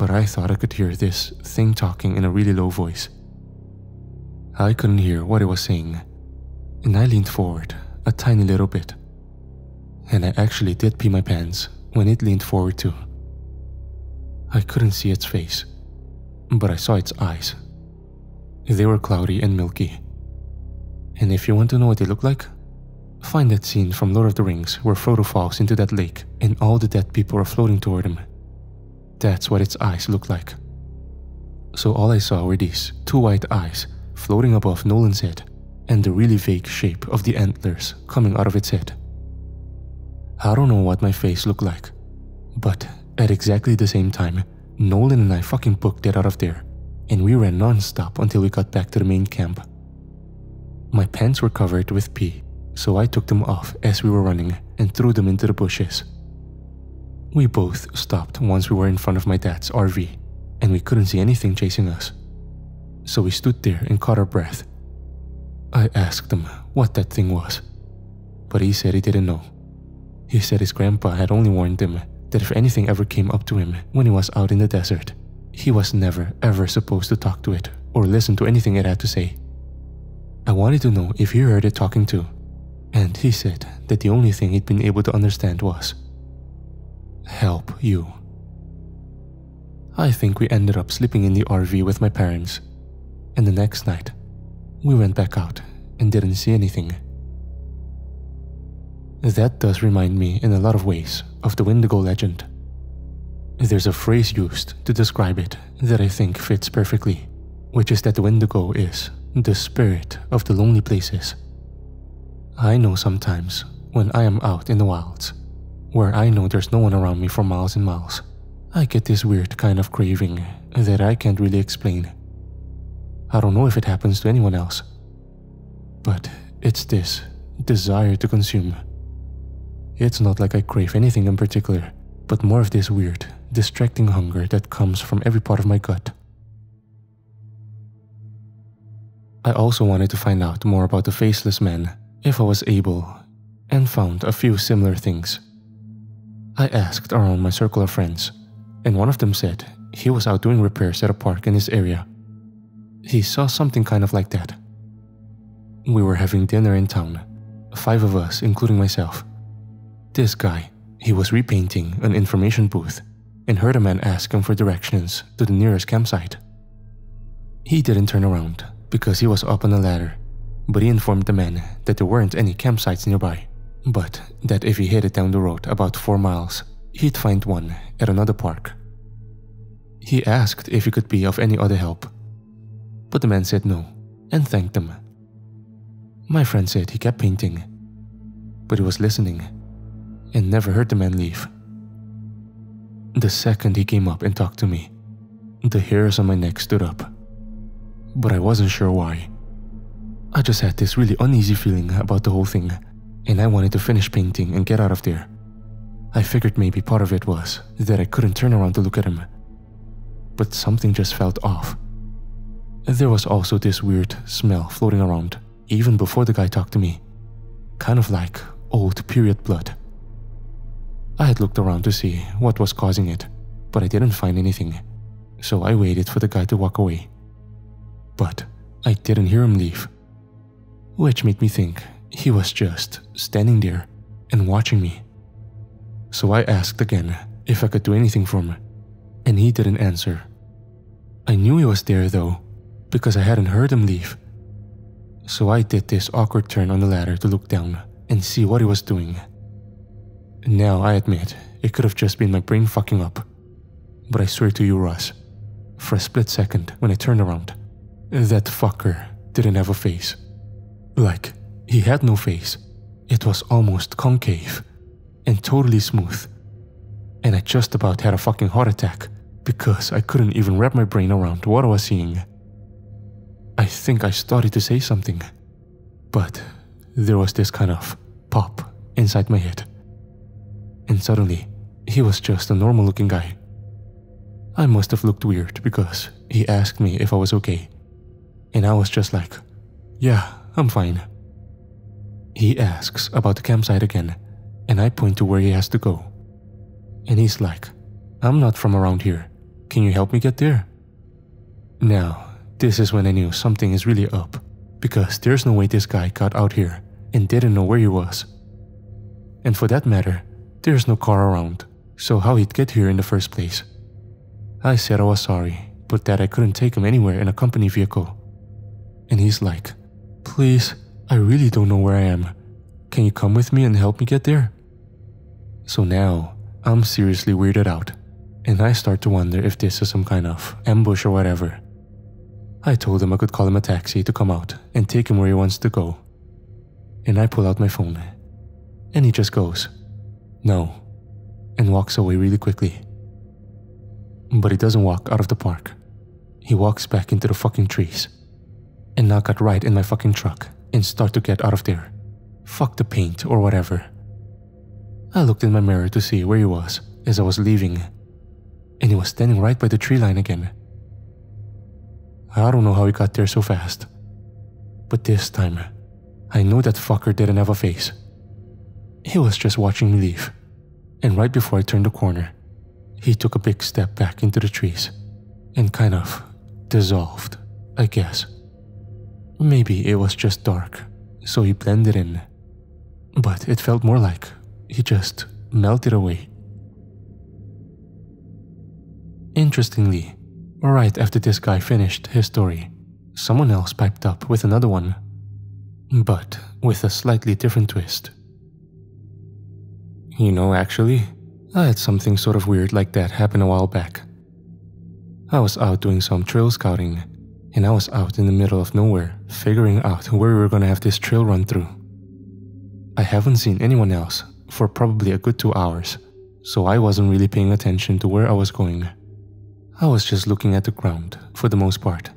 but I thought I could hear this thing talking in a really low voice. I couldn't hear what it was saying, and I leaned forward a tiny little bit. And I actually did pee my pants when it leaned forward too. I couldn't see its face, but I saw its eyes. They were cloudy and milky. And if you want to know what they look like, find that scene from Lord of the Rings where Frodo falls into that lake and all the dead people are floating toward him. That's what its eyes look like. So all I saw were these two white eyes floating above Nolan's head and the really vague shape of the antlers coming out of its head. I don't know what my face looked like, but at exactly the same time, Nolan and I fucking booked it out of there, and we ran non-stop until we got back to the main camp. My pants were covered with pee, so I took them off as we were running and threw them into the bushes. We both stopped once we were in front of my dad's RV, and we couldn't see anything chasing us. so we stood there and caught our breath. I asked him what that thing was, but he said he didn't know. He said his grandpa had only warned him that if anything ever came up to him when he was out in the desert, he was never ever supposed to talk to it or listen to anything it had to say. I wanted to know if he heard it talking too, and he said that the only thing he'd been able to understand was, "Help you." I think we ended up sleeping in the RV with my parents, and the next night, we went back out and didn't see anything. That does remind me in a lot of ways of the Wendigo legend. There's a phrase used to describe it that I think fits perfectly, which is that the Wendigo is the spirit of the lonely places. I know sometimes when I am out in the wilds, where I know there's no one around me for miles and miles, I get this weird kind of craving that I can't really explain. I don't know if it happens to anyone else, but it's this desire to consume. It's not like I crave anything in particular, but more of this weird, distracting hunger that comes from every part of my gut. I also wanted to find out more about the faceless man, if I was able, and found a few similar things. I asked around my circle of friends, and one of them said he was out doing repairs at a park in his area. He saw something kind of like that. We were having dinner in town, 5 of us, including myself. This guy, he was repainting an information booth and heard a man ask him for directions to the nearest campsite. He didn't turn around because he was up on a ladder, but he informed the man that there weren't any campsites nearby, but that if he headed down the road about 4 miles, he'd find one at another park. He asked if he could be of any other help, but the man said no and thanked him. My friend said he kept painting, but he was listening and never heard the man leave. The second he came up and talked to me, the hairs on my neck stood up, but I wasn't sure why. I just had this really uneasy feeling about the whole thing, and I wanted to finish painting and get out of there. I figured maybe part of it was that I couldn't turn around to look at him, but something just felt off. There was also this weird smell floating around, even before the guy talked to me, kind of like old period blood. I had looked around to see what was causing it, but I didn't find anything, so I waited for the guy to walk away. But I didn't hear him leave, which made me think he was just standing there and watching me. So I asked again if I could do anything for him, and he didn't answer. I knew he was there though, because I hadn't heard him leave. So I did this awkward turn on the ladder to look down and see what he was doing. Now I admit, it could have just been my brain fucking up, but I swear to you, Russ, for a split second when I turned around, that fucker didn't have a face. Like, he had no face. It was almost concave and totally smooth, and I just about had a fucking heart attack because I couldn't even wrap my brain around what I was seeing. I think I started to say something, but there was this kind of pop inside my head, and suddenly he was just a normal looking guy. I must have looked weird because he asked me if I was okay, and I was just like, "Yeah, I'm fine." He asks about the campsite again, and I point to where he has to go, and he's like, "I'm not from around here. Can you help me get there?" Now, this is when I knew something is really up, because there's no way this guy got out here and didn't know where he was. And for that matter, there's no car around, so how he'd get here in the first place. I said I was sorry, but that I couldn't take him anywhere in a company vehicle. And he's like, "Please, I really don't know where I am. Can you come with me and help me get there?" So now, I'm seriously weirded out, and I start to wonder if this is some kind of ambush or whatever. I told him I could call him a taxi to come out and take him where he wants to go. And I pull out my phone, and he just goes, "No," and walks away really quickly. But he doesn't walk out of the park. He walks back into the fucking trees. And I got right in my fucking truck and start to get out of there. Fuck the paint or whatever. I looked in my mirror to see where he was as I was leaving, and he was standing right by the tree line again. I don't know how he got there so fast. But this time, I know that fucker didn't have a face. He was just watching me leave. And right before I turned the corner, he took a big step back into the trees and kind of dissolved, I guess. Maybe it was just dark, so he blended in. But it felt more like he just melted away. Interestingly, right after this guy finished his story, someone else piped up with another one, but with a slightly different twist. You know, actually, I had something sort of weird like that happen a while back. I was out doing some trail scouting, and I was out in the middle of nowhere figuring out where we were gonna have this trail run through. I haven't seen anyone else for probably a good 2 hours, so I wasn't really paying attention to where I was going. I was just looking at the ground for the most part.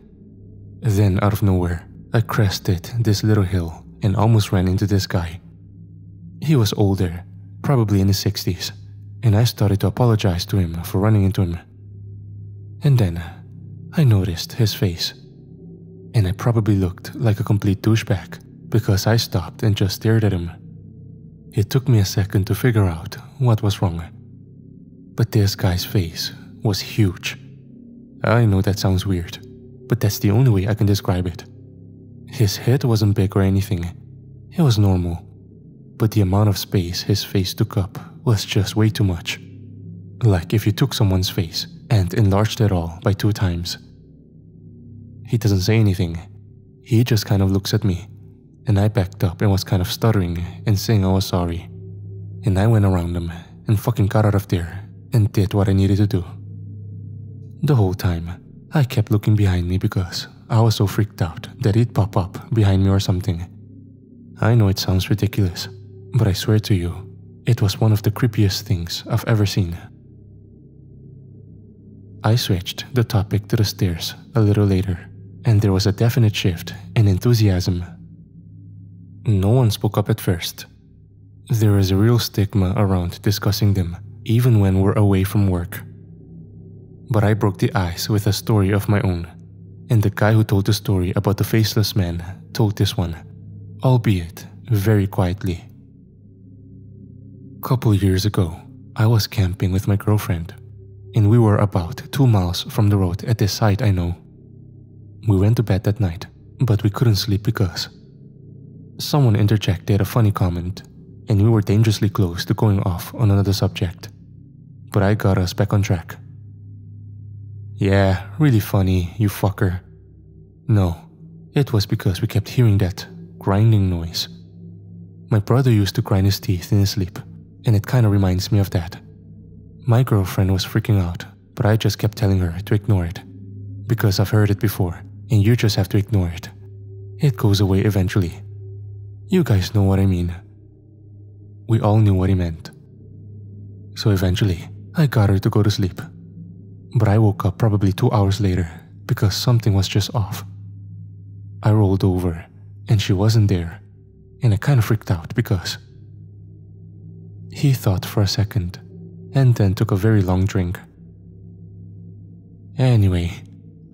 Then out of nowhere, I crested this little hill and almost ran into this guy. He was older, probably in his 60s, and I started to apologize to him for running into him. And then I noticed his face, and I probably looked like a complete douchebag because I stopped and just stared at him. It took me a second to figure out what was wrong, but this guy's face was huge. I know that sounds weird, but that's the only way I can describe it. His head wasn't big or anything, it was normal, but the amount of space his face took up was just way too much. Like if you took someone's face and enlarged it all by 2 times. He doesn't say anything, he just kind of looks at me. And I backed up and was kind of stuttering and saying I was sorry. And I went around him and fucking got out of there and did what I needed to do. The whole time, I kept looking behind me because I was so freaked out that he'd pop up behind me or something. I know it sounds ridiculous, but I swear to you, it was one of the creepiest things I've ever seen. I switched the topic to the stairs a little later, and there was a definite shift in enthusiasm. No one spoke up at first. There is a real stigma around discussing them, even when we're away from work. But I broke the ice with a story of my own, and the guy who told the story about the faceless man told this one, albeit very quietly. A couple years ago, I was camping with my girlfriend, and we were about 2 miles from the road at this site I know. We went to bed that night, but we couldn't sleep because someone interjected a funny comment, and we were dangerously close to going off on another subject, but I got us back on track. Yeah, really funny, you fucker. No, it was because we kept hearing that grinding noise. My brother used to grind his teeth in his sleep, and it kind of reminds me of that. My girlfriend was freaking out, but I just kept telling her to ignore it, because I've heard it before, and you just have to ignore it. It goes away eventually. You guys know what I mean. We all knew what he meant. So eventually, I got her to go to sleep. But I woke up probably 2 hours later because something was just off. I rolled over and she wasn't there, and I kind of freaked out because he thought for a second and then took a very long drink. Anyway,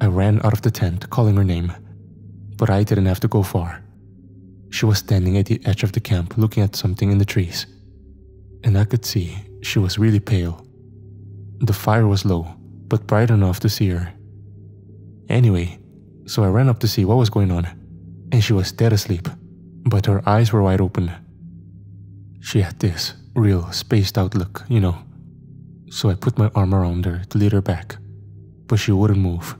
I ran out of the tent calling her name, but I didn't have to go far. She was standing at the edge of the camp looking at something in the trees, and I could see she was really pale. The fire was low, but bright enough to see her. Anyway, so I ran up to see what was going on, and she was dead asleep, but her eyes were wide open. She had this real spaced out look, you know. So I put my arm around her to lead her back, but she wouldn't move.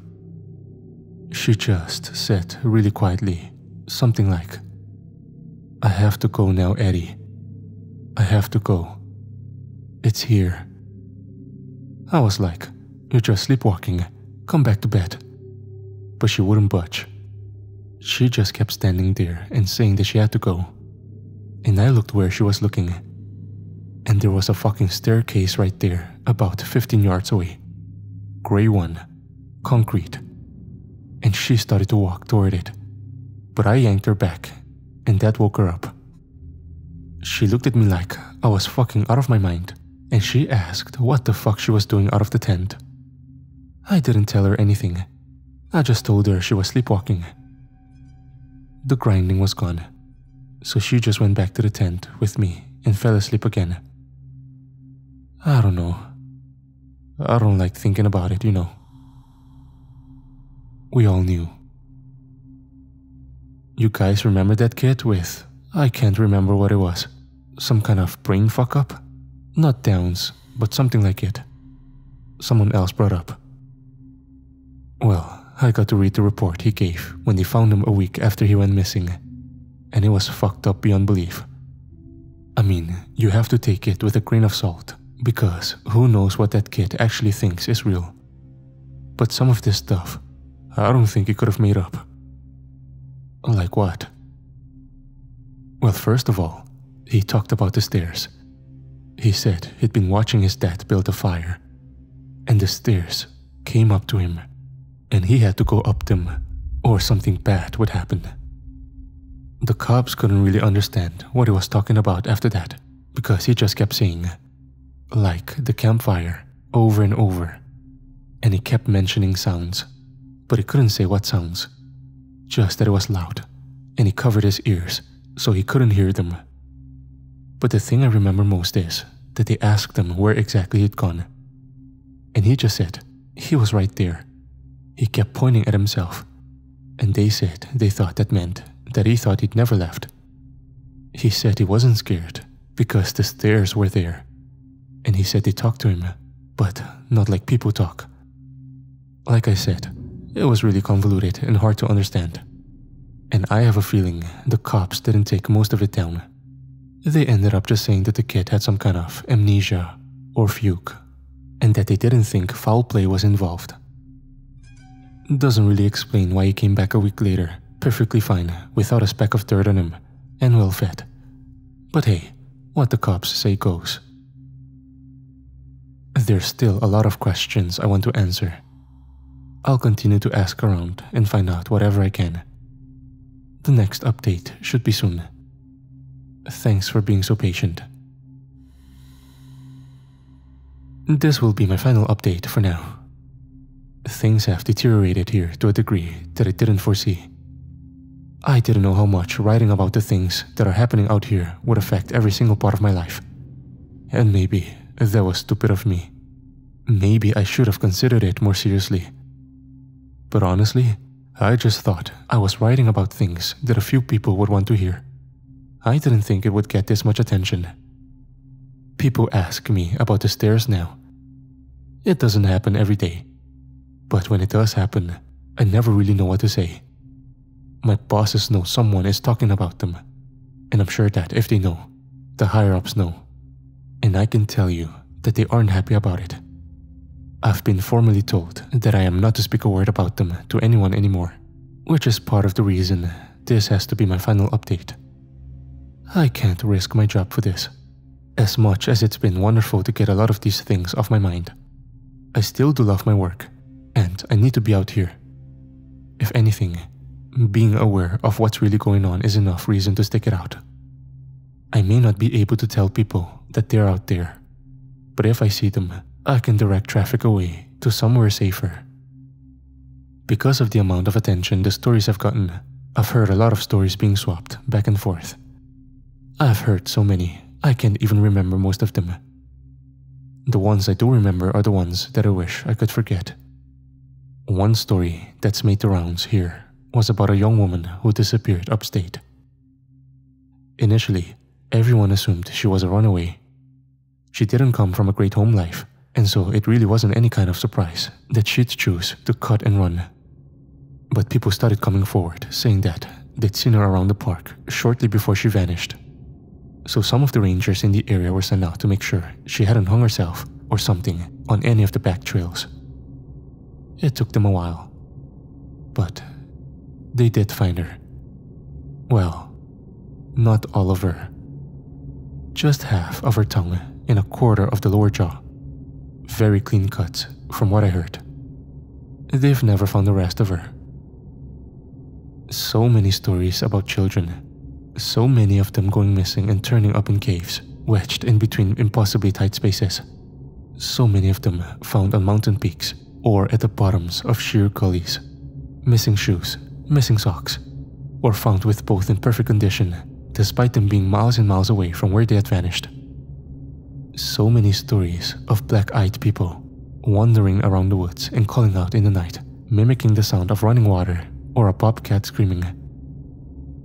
She just said really quietly, something like, "I have to go now, Eddie. I have to go. It's here." I was like, "You're just sleepwalking. Come back to bed." But she wouldn't budge. She just kept standing there and saying that she had to go. And I looked where she was looking, and there was a fucking staircase right there, about 15 yards away. Gray one. Concrete. And she started to walk toward it, but I yanked her back, and that woke her up. She looked at me like I was fucking out of my mind, and she asked what the fuck she was doing out of the tent. I didn't tell her anything. I just told her she was sleepwalking. The grinding was gone, so she just went back to the tent with me and fell asleep again. I don't know. I don't like thinking about it, you know. We all knew. You guys remember that kid with, I can't remember what it was, some kind of brain fuck up? Not Downs, but something like it. Someone else brought up. Well, I got to read the report he gave when they found him a week after he went missing, and it was fucked up beyond belief. I mean, you have to take it with a grain of salt, because who knows what that kid actually thinks is real. But some of this stuff, I don't think he could have made up. Like what? Well, first of all, he talked about the stairs. He said he'd been watching his dad build a fire, and the stairs came up to him, and he had to go up them, or something bad would happen. The cops couldn't really understand what he was talking about after that, because he just kept saying, like the campfire, over and over, and he kept mentioning sounds, but he couldn't say what sounds, just that it was loud, and he covered his ears so he couldn't hear them. But the thing I remember most is that they asked him where exactly he'd gone, and he just said he was right there. He kept pointing at himself, and they said they thought that meant that he thought he'd never left. He said he wasn't scared because the stairs were there, and he said they talked to him, but not like people talk. Like I said, it was really convoluted and hard to understand, and I have a feeling the cops didn't take most of it down. They ended up just saying that the kid had some kind of amnesia or fugue, and that they didn't think foul play was involved. Doesn't really explain why he came back a week later, perfectly fine, without a speck of dirt on him, and well fed. But hey, what the cops say goes. There's still a lot of questions I want to answer. I'll continue to ask around and find out whatever I can. The next update should be soon. Thanks for being so patient. This will be my final update for now. Things have deteriorated here to a degree that I didn't foresee. I didn't know how much writing about the things that are happening out here would affect every single part of my life. And maybe that was stupid of me. Maybe I should have considered it more seriously. But honestly, I just thought I was writing about things that a few people would want to hear. I didn't think it would get this much attention. People ask me about the stairs now. It doesn't happen every day, but when it does happen, I never really know what to say. My bosses know someone is talking about them, and I'm sure that if they know, the higher-ups know, and I can tell you that they aren't happy about it. I've been formally told that I am not to speak a word about them to anyone anymore, which is part of the reason this has to be my final update. I can't risk my job for this. As much as it's been wonderful to get a lot of these things off my mind, I still do love my work, and I need to be out here. If anything, being aware of what's really going on is enough reason to stick it out. I may not be able to tell people that they're out there, but if I see them, I can direct traffic away to somewhere safer. Because of the amount of attention the stories have gotten, I've heard a lot of stories being swapped back and forth. I've heard so many, I can't even remember most of them. The ones I do remember are the ones that I wish I could forget. One story that's made the rounds here was about a young woman who disappeared upstate. Initially, everyone assumed she was a runaway. She didn't come from a great home life, and so it really wasn't any kind of surprise that she'd choose to cut and run. But people started coming forward, saying that they'd seen her around the park shortly before she vanished. So some of the rangers in the area were sent out to make sure she hadn't hung herself or something on any of the back trails. It took them a while, but they did find her. Well, not all of her. Just half of her tongue and a quarter of the lower jaw. Very clean cuts, from what I heard. They've never found the rest of her. So many stories about children. So many of them going missing and turning up in caves, wedged in between impossibly tight spaces. So many of them found on mountain peaks or at the bottoms of sheer gullies. Missing shoes, missing socks, were found with both in perfect condition, despite them being miles and miles away from where they had vanished. So many stories of black-eyed people wandering around the woods and calling out in the night, mimicking the sound of running water or a bobcat screaming.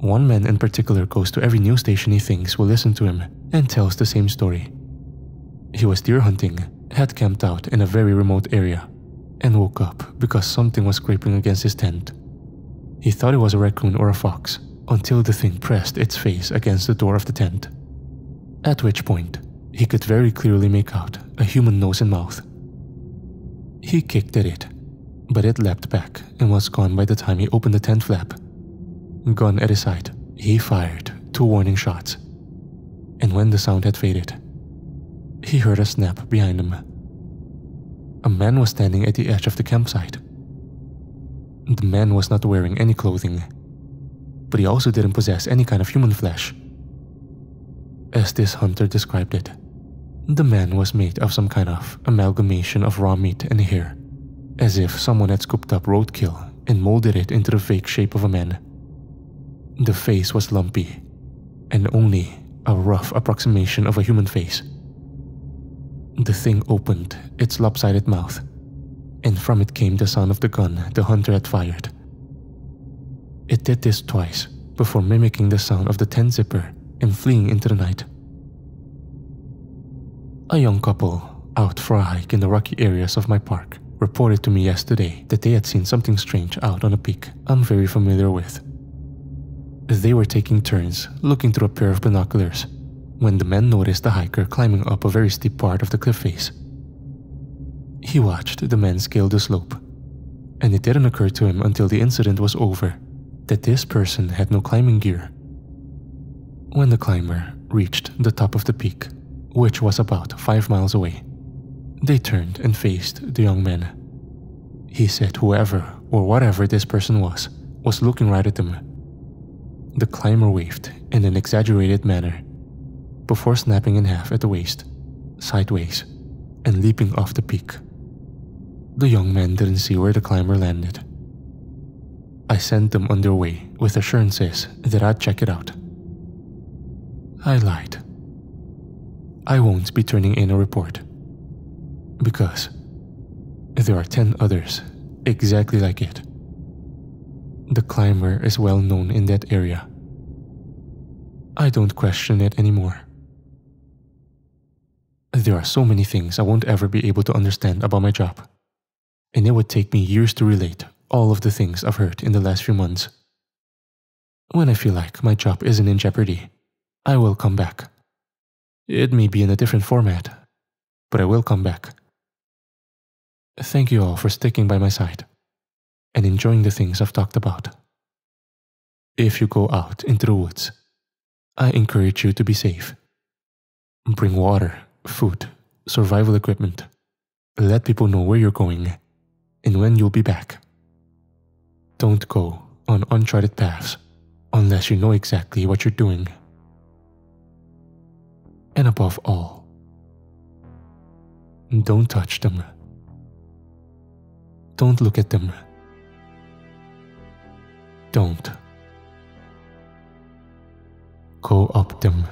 One man in particular goes to every news station he thinks will listen to him and tells the same story. He was deer hunting, had camped out in a very remote area, and woke up because something was scraping against his tent. He thought it was a raccoon or a fox until the thing pressed its face against the door of the tent, at which point he could very clearly make out a human nose and mouth. He kicked at it, but it leapt back and was gone by the time he opened the tent flap. Gun at his side, he fired 2 warning shots, and when the sound had faded, he heard a snap behind him. A man was standing at the edge of the campsite. The man was not wearing any clothing, but he also didn't possess any kind of human flesh. As this hunter described it, the man was made of some kind of amalgamation of raw meat and hair, as if someone had scooped up roadkill and molded it into the vague shape of a man. The face was lumpy, and only a rough approximation of a human face. The thing opened its lopsided mouth, and from it came the sound of the gun the hunter had fired. It did this twice before mimicking the sound of the tent zipper and fleeing into the night. A young couple out for a hike in the rocky areas of my park reported to me yesterday that they had seen something strange out on a peak I'm very familiar with. They were taking turns looking through a pair of binoculars when the men noticed the hiker climbing up a very steep part of the cliff face. He watched the man scale the slope, and it didn't occur to him until the incident was over that this person had no climbing gear. When the climber reached the top of the peak, which was about 5 miles away, they turned and faced the young man. He said whoever or whatever this person was looking right at them. The climber waved in an exaggerated manner, before snapping in half at the waist, sideways, and leaping off the peak. The young man didn't see where the climber landed. I sent them on their way with assurances that I'd check it out. I lied. I won't be turning in a report, because there are 10 others exactly like it. The climber is well known in that area. I don't question it anymore. There are so many things I won't ever be able to understand about my job, and it would take me years to relate all of the things I've heard in the last few months. When I feel like my job isn't in jeopardy, I will come back. It may be in a different format, but I will come back. Thank you all for sticking by my side and enjoying the things I've talked about. If you go out into the woods, I encourage you to be safe. Bring water, food, survival equipment. Let people know where you're going and when you'll be back. Don't go on uncharted paths unless you know exactly what you're doing. And above all, don't touch them. Don't look at them. Don't go up them.